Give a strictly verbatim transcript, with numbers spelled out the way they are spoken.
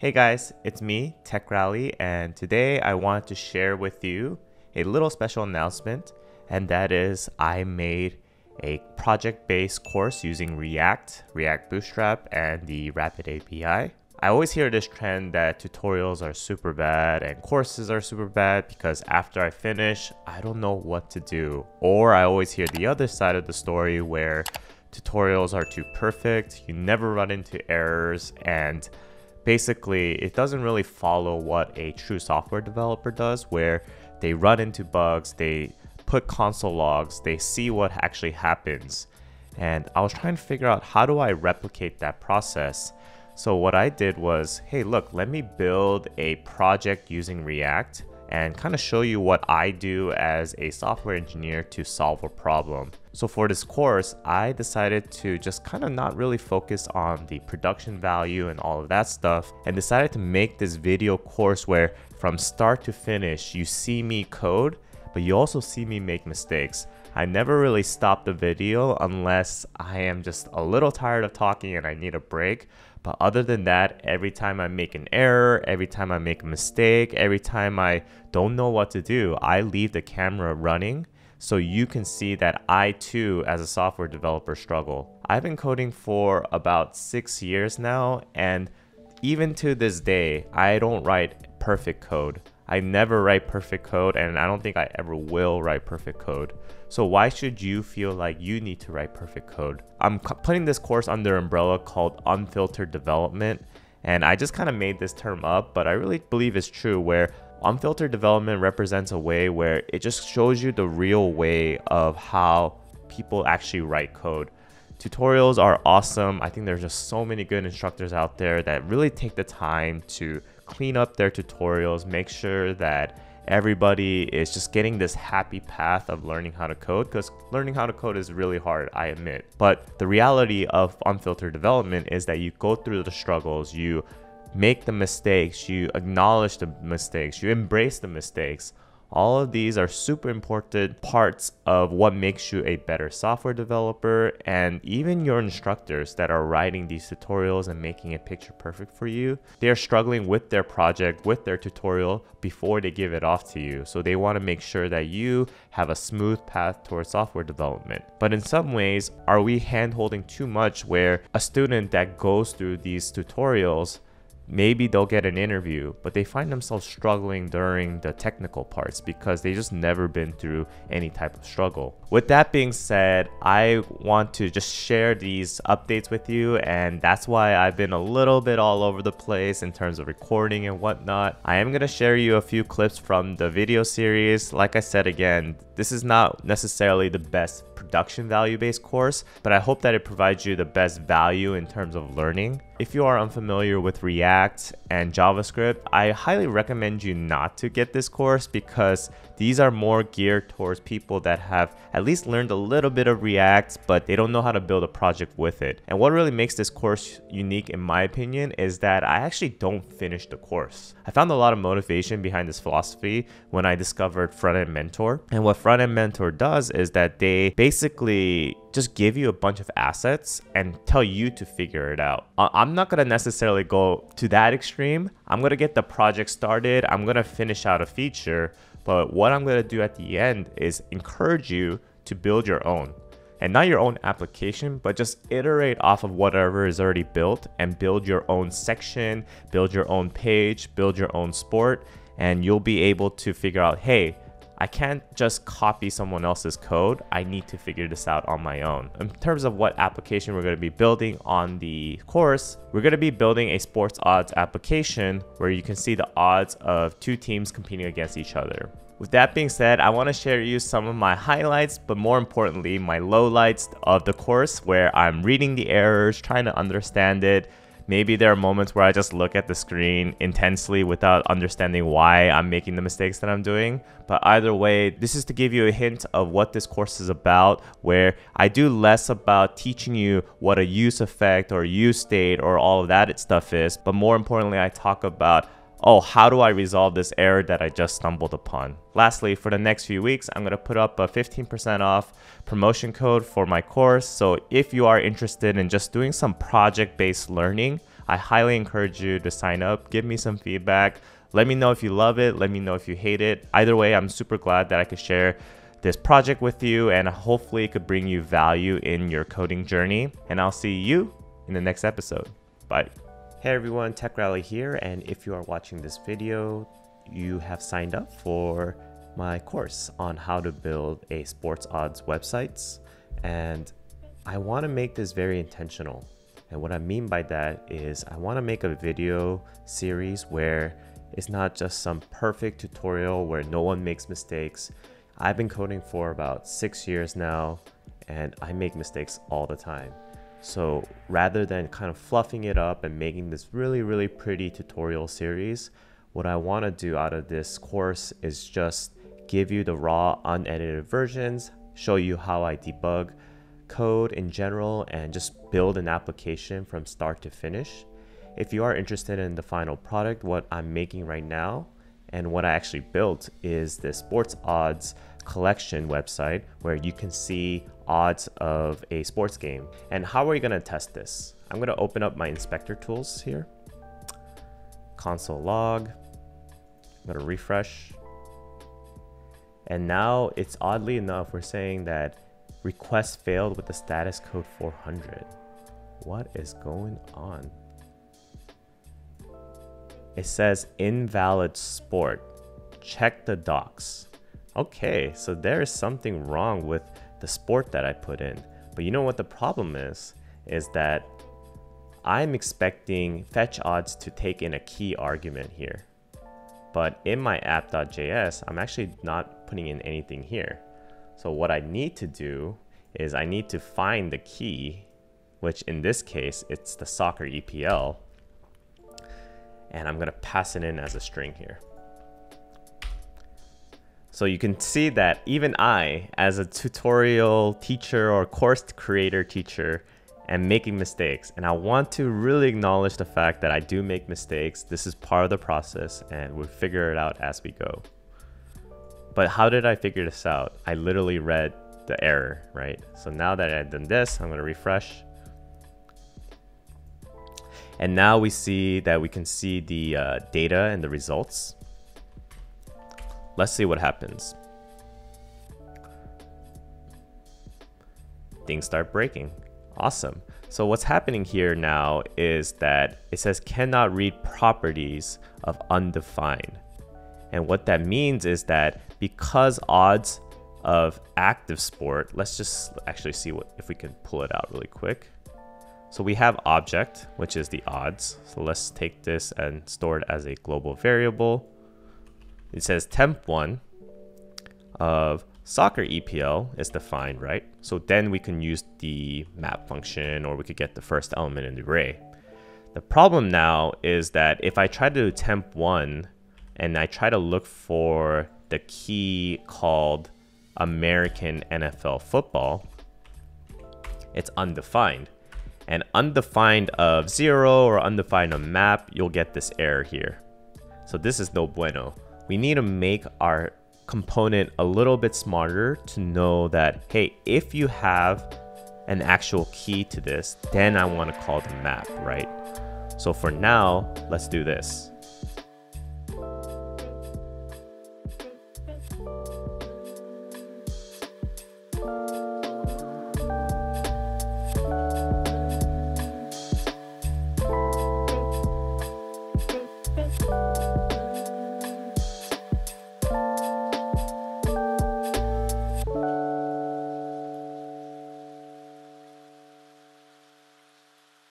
Hey guys, it's me, TechRally, and today I want to share with you a little special announcement, and that is I made a project-based course using React, React Bootstrap, and the Rapid A P I. I always hear this trend that tutorials are super bad and courses are super bad because after I finish, I don't know what to do. Or I always hear the other side of the story where tutorials are too perfect, you never run into errors, and basically it doesn't really follow what a true software developer does where they run into bugs, they put console logs, they see what actually happens. And I was trying to figure out how do I replicate that process. So what I did was, hey, look, let me build a project using React and kind of show you what I do as a software engineer to solve a problem. So for this course, I decided to just kind of not really focus on the production value and all of that stuff, and decided to make this video course where from start to finish, you see me code, but you also see me make mistakes. I never really stop the video unless I am just a little tired of talking and I need a break. But other than that, every time I make an error, every time I make a mistake, every time I don't know what to do, I leave the camera running so you can see that I too, as a software developer, struggle. I've been coding for about six years now, and even to this day, I don't write perfect code. I never write perfect code, and I don't think I ever will write perfect code. So why should you feel like you need to write perfect code? I'm putting this course under an umbrella called Unfiltered Development, and I just kind of made this term up, but I really believe it's true, where unfiltered development represents a way where it just shows you the real way of how people actually write code. Tutorials are awesome. I think there's just so many good instructors out there that really take the time to clean up their tutorials, make sure that everybody is just getting this happy path of learning how to code, because learning how to code is really hard, I admit. But the reality of unfiltered development is that you go through the struggles, you make the mistakes, you acknowledge the mistakes, you embrace the mistakes. All of these are super important parts of what makes you a better software developer, and even your instructors that are writing these tutorials and making it picture perfect for you, they are struggling with their project, with their tutorial before they give it off to you. So they want to make sure that you have a smooth path towards software development. But in some ways, are we hand-holding too much where a student that goes through these tutorials, maybe they'll get an interview, but they find themselves struggling during the technical parts because they just never been through any type of struggle. With that being said, I want to just share these updates with you, and that's why I've been a little bit all over the place in terms of recording and whatnot. I am going to share you a few clips from the video series. Like I said again, this is not necessarily the best production value-based course, but I hope that it provides you the best value in terms of learning. If you are unfamiliar with React and JavaScript, I highly recommend you not to get this course because these are more geared towards people that have at least learned a little bit of React, but they don't know how to build a project with it. And what really makes this course unique, in my opinion, is that I actually don't finish the course. I found a lot of motivation behind this philosophy when I discovered Frontend Mentor. And what Frontend Mentor does is that they basically just give you a bunch of assets and tell you to figure it out. I'm not gonna necessarily go to that extreme. I'm gonna get the project started. I'm gonna finish out a feature, but what I'm gonna do at the end is encourage you to build your own. And not your own application, but just iterate off of whatever is already built and build your own section, build your own page, build your own sport, and you'll be able to figure out, hey, I can't just copy someone else's code. I need to figure this out on my own. In terms of what application we're going to be building on the course, we're going to be building a sports odds application where you can see the odds of two teams competing against each other. With that being said, I want to share you some of my highlights, but more importantly, my lowlights of the course where I'm reading the errors, trying to understand it. Maybe there are moments where I just look at the screen intensely without understanding why I'm making the mistakes that I'm doing. But either way, this is to give you a hint of what this course is about, where I do less about teaching you what a use effect or use state or all of that stuff is. But more importantly, I talk about, oh, how do I resolve this error that I just stumbled upon? Lastly, for the next few weeks, I'm going to put up a fifteen percent off promotion code for my course. So if you are interested in just doing some project-based learning, I highly encourage you to sign up, give me some feedback. Let me know if you love it. Let me know if you hate it. Either way, I'm super glad that I could share this project with you, and hopefully it could bring you value in your coding journey. And I'll see you in the next episode. Bye. Hey everyone, TechRally here. And if you are watching this video, you have signed up for my course on how to build a sports odds websites. And I want to make this very intentional. And what I mean by that is I want to make a video series where it's not just some perfect tutorial where no one makes mistakes. I've been coding for about six years now, and I make mistakes all the time. So rather than kind of fluffing it up and making this really, really pretty tutorial series, what I want to do out of this course is just give you the raw, unedited versions, show you how I debug code in general, and just build an application from start to finish. If you are interested in the final product, what I'm making right now and what I actually built is this sports odds collection website where you can see odds of a sports game. And how are you going to test this? I'm going to open up my inspector tools here. Console log. I'm going to refresh. And now it's oddly enough, we're saying that request failed with the status code four hundred. What is going on? It says invalid sport. Check the docs. Okay, so there is something wrong with the sport that I put in. But you know what the problem is? Is that I'm expecting fetch odds to take in a key argument here. But in my app.js, I'm actually not putting in anything here. So what I need to do is I need to find the key, which in this case, it's the soccer E P L. And I'm going to pass it in as a string here. So you can see that even I, as a tutorial teacher or course creator teacher, am making mistakes. And I want to really acknowledge the fact that I do make mistakes. This is part of the process, and we'll figure it out as we go. But how did I figure this out? I literally read the error, right? So now that I've done this, I'm going to refresh. And now we see that we can see the uh, data and the results. Let's see what happens. Things start breaking. Awesome. So what's happening here now is that it says cannot read properties of undefined. And what that means is that because odds of active sport, let's just actually see what if we can pull it out really quick. So we have object, which is the odds. So let's take this and store it as a global variable. It says temp one of soccer E P L is defined, right? So then we can use the map function, or we could get the first element in the array. The problem now is that if I try to do temp one and I try to look for the key called American N F L football, it's undefined. And undefined of zero or undefined of map, you'll get this error here. So this is no bueno. We need to make our component a little bit smarter to know that, hey, if you have an actual key to this, then I want to call the map, right? So for now, let's do this. Thank you.